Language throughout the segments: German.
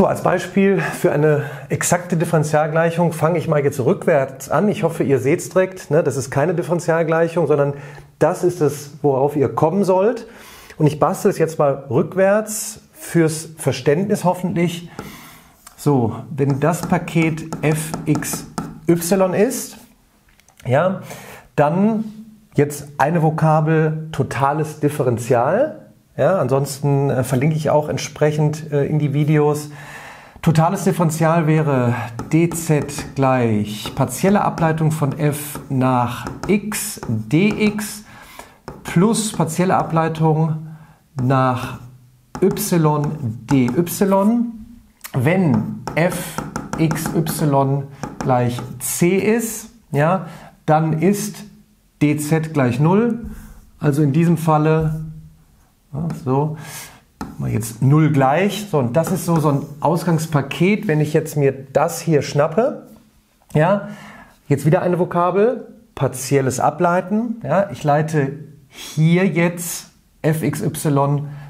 So, als Beispiel für eine exakte Differentialgleichung fange ich mal jetzt rückwärts an. Ich hoffe, ihr seht es direkt, ne? Das ist keine Differentialgleichung, sondern das ist es, worauf ihr kommen sollt. Und ich bastel es jetzt mal rückwärts fürs Verständnis hoffentlich. So, wenn das Paket fxy ist, ja, dann jetzt eine Vokabel totales Differential. Ja, ansonsten verlinke ich auch entsprechend in die Videos. Totales Differential wäre dz gleich partielle Ableitung von f nach x dx plus partielle Ableitung nach y dy, wenn f xy gleich c ist, ja, dann ist dz gleich 0, also in diesem Falle so, mal jetzt 0 gleich. So, und das ist so ein Ausgangspaket, wenn ich jetzt mir das hier schnappe. Ja, jetzt wieder eine Vokabel, partielles Ableiten. Ja, ich leite hier jetzt fxy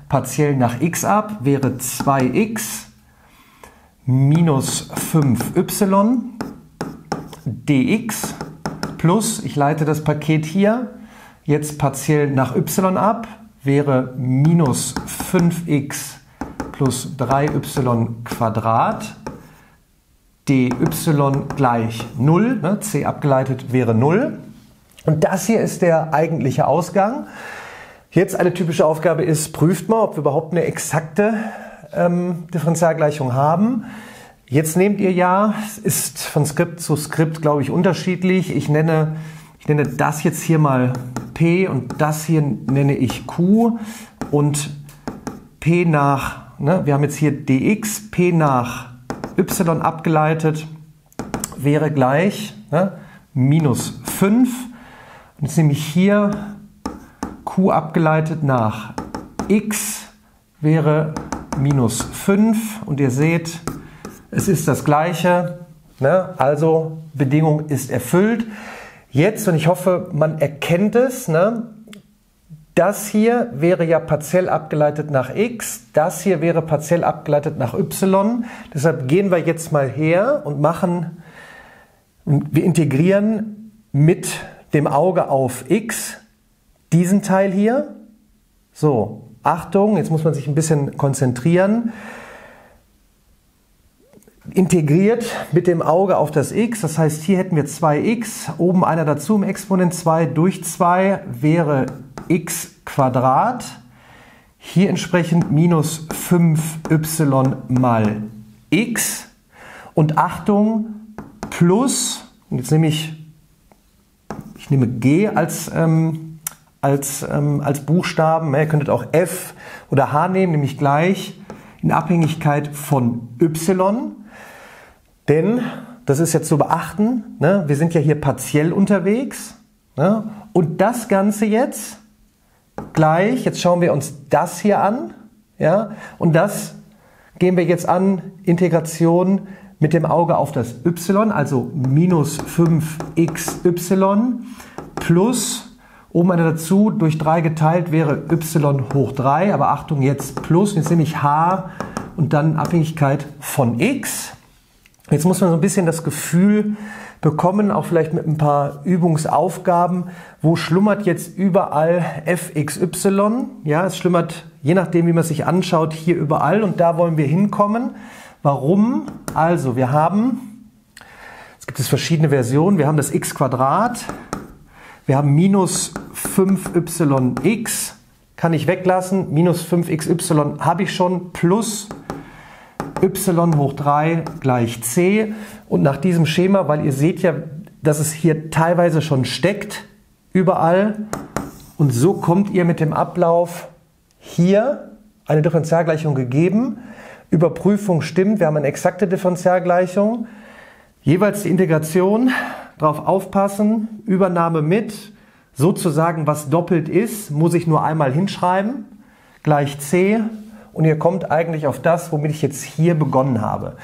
partiell nach x ab, wäre 2x minus 5y dx plus, ich leite das Paket hier jetzt partiell nach y ab, wäre minus 5x plus 3y Quadrat dy gleich 0, ne, c abgeleitet wäre 0. Und das hier ist der eigentliche Ausgang. Jetzt eine typische Aufgabe ist, prüft mal, ob wir überhaupt eine exakte Differentialgleichung haben. Jetzt nehmt ihr ja, es ist von Skript zu Skript, glaube ich, unterschiedlich. Ich nenne das jetzt hier mal P und das hier nenne ich Q und P nach, ne, wir haben jetzt hier dx, P nach y abgeleitet wäre gleich, ne, minus 5. Und jetzt nehme ich hier Q abgeleitet nach x wäre minus 5 und ihr seht, es ist das Gleiche, ne, also Bedingung ist erfüllt. Jetzt, und ich hoffe, man erkennt es, ne? Das hier wäre ja partiell abgeleitet nach x, das hier wäre partiell abgeleitet nach y. Deshalb gehen wir jetzt mal her und machen, wir integrieren mit dem Auge auf x diesen Teil hier. So, Achtung, jetzt muss man sich ein bisschen konzentrieren. Integriert mit dem Auge auf das x, das heißt, hier hätten wir 2x, oben einer dazu im Exponent, 2 durch 2 wäre x Quadrat, hier entsprechend minus 5y mal x und Achtung, plus, und jetzt nehme ich nehme g als Buchstaben, ihr könntet auch f oder h nehmen, nämlich gleich in Abhängigkeit von y. Denn, das ist jetzt zu beachten, ne, wir sind ja hier partiell unterwegs, ne, und das Ganze jetzt gleich, jetzt schauen wir uns das hier an, ja, und das gehen wir jetzt an, Integration mit dem Auge auf das y, also minus 5xy plus, oben einer dazu, durch 3 geteilt wäre y hoch 3, aber Achtung jetzt plus, jetzt nehme ich h und dann Abhängigkeit von x. Jetzt muss man so ein bisschen das Gefühl bekommen, auch vielleicht mit ein paar Übungsaufgaben, wo schlummert jetzt überall fxy? Ja, es schlummert, je nachdem wie man es sich anschaut, hier überall und da wollen wir hinkommen. Warum? Also wir haben, es gibt verschiedene Versionen, wir haben das x², wir haben minus 5yx, kann ich weglassen, minus 5xy habe ich schon, plus y hoch 3 gleich c und nach diesem Schema, weil ihr seht ja, dass es hier teilweise schon steckt, überall, und so kommt ihr mit dem Ablauf hier eine Differentialgleichung gegeben, Überprüfung stimmt, wir haben eine exakte Differentialgleichung, jeweils die Integration, drauf aufpassen, Übernahme mit, sozusagen was doppelt ist, muss ich nur einmal hinschreiben, gleich c. Und ihr kommt eigentlich auf das, womit ich jetzt hier begonnen habe.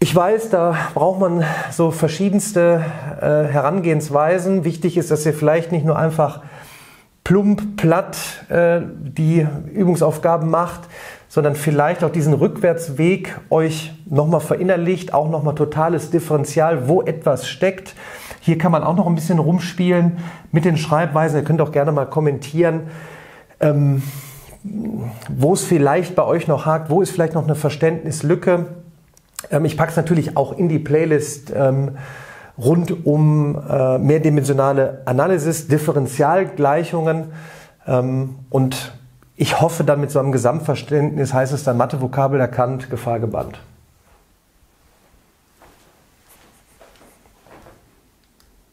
Ich weiß, da braucht man so verschiedenste Herangehensweisen. Wichtig ist, dass ihr vielleicht nicht nur einfach plump, platt die Übungsaufgaben macht, sondern vielleicht auch diesen Rückwärtsweg euch nochmal verinnerlicht, auch nochmal totales Differential, wo etwas steckt. Hier kann man auch noch ein bisschen rumspielen mit den Schreibweisen. Ihr könnt auch gerne mal kommentieren, wo es vielleicht bei euch noch hakt, wo ist vielleicht noch eine Verständnislücke. Ich packe es natürlich auch in die Playlist rund um mehrdimensionale Analysis, Differentialgleichungen, und ich hoffe dann mit so einem Gesamtverständnis heißt es dann Mathe-Vokabel erkannt, Gefahr gebannt.